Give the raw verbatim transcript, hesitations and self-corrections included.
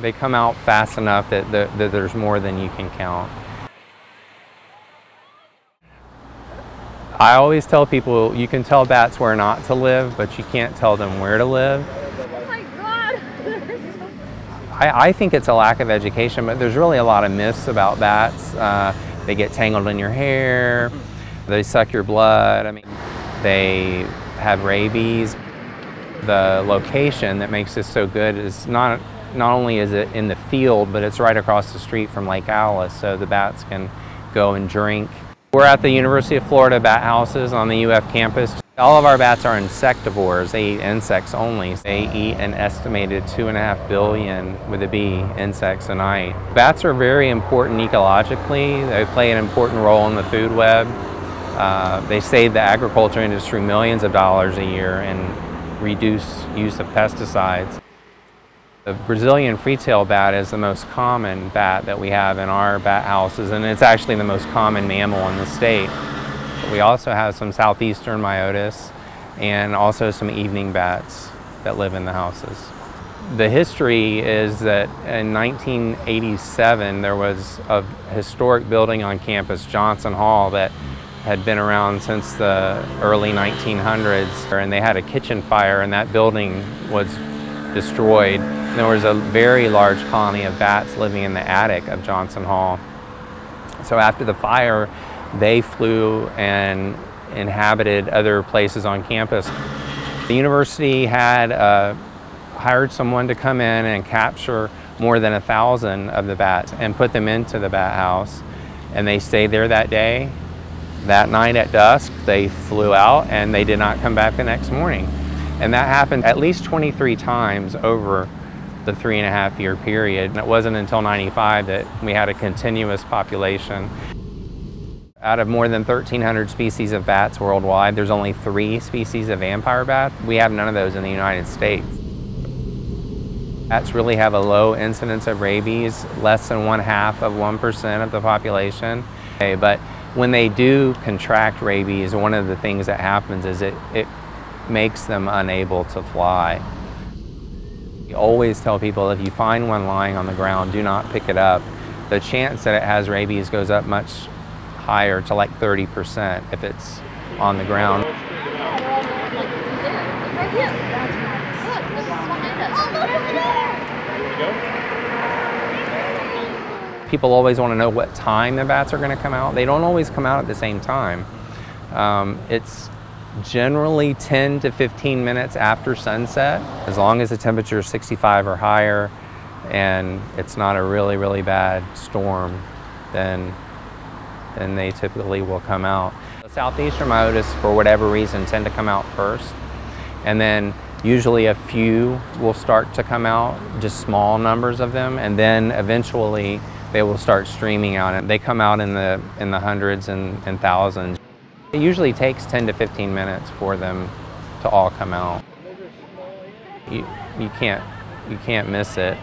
They come out fast enough that, the, that there's more than you can count. I always tell people, you can tell bats where not to live, but you can't tell them where to live. Oh my God! I, I think it's a lack of education, but there's really a lot of myths about bats. Uh, they get tangled in your hair, they suck your blood, I mean, they have rabies. The location that makes this so good is not, not only is it in the field, but it's right across the street from Lake Alice, so the bats can go and drink. We're at the University of Florida bat houses on the U F campus. All of our bats are insectivores. They eat insects only. They eat an estimated two and a half billion, with a B, insects a night. Bats are very important ecologically. They play an important role in the food web. Uh, they save the agriculture industry millions of dollars a year and reduce use of pesticides. The Brazilian free-tailed bat is the most common bat that we have in our bat houses, and it's actually the most common mammal in the state. We also have some southeastern myotis and also some evening bats that live in the houses. The history is that in nineteen eighty-seven there was a historic building on campus, Johnson Hall, that had been around since the early nineteen hundreds, and they had a kitchen fire and that building was destroyed. There was a very large colony of bats living in the attic of Johnson Hall. So after the fire, they flew and inhabited other places on campus. The university had uh, hired someone to come in and capture more than a thousand of the bats and put them into the bat house. And they stayed there that day. That night at dusk, they flew out and they did not come back the next morning. And that happened at least twenty-three times over the three and a half year period. And it wasn't until ninety-five that we had a continuous population. Out of more than thirteen hundred species of bats worldwide, there's only three species of vampire bat. We have none of those in the United States. Bats really have a low incidence of rabies, less than one half of one percent of the population. Okay, but when they do contract rabies, one of the things that happens is it, it makes them unable to fly. You always tell people, if you find one lying on the ground, do not pick it up. The chance that it has rabies goes up much higher, to like thirty percent if it's on the ground. People always want to know what time the bats are going to come out. They don't always come out at the same time. Um, it's generally ten to fifteen minutes after sunset, as long as the temperature is sixty-five or higher and it's not a really, really bad storm, then, then they typically will come out. The southeastern myotis, for whatever reason, tend to come out first, and then usually a few will start to come out, just small numbers of them, and then eventually they will start streaming out, and they come out in the, in the hundreds and, and thousands. It usually takes ten to fifteen minutes for them to all come out. You, you, can't, you can't miss it.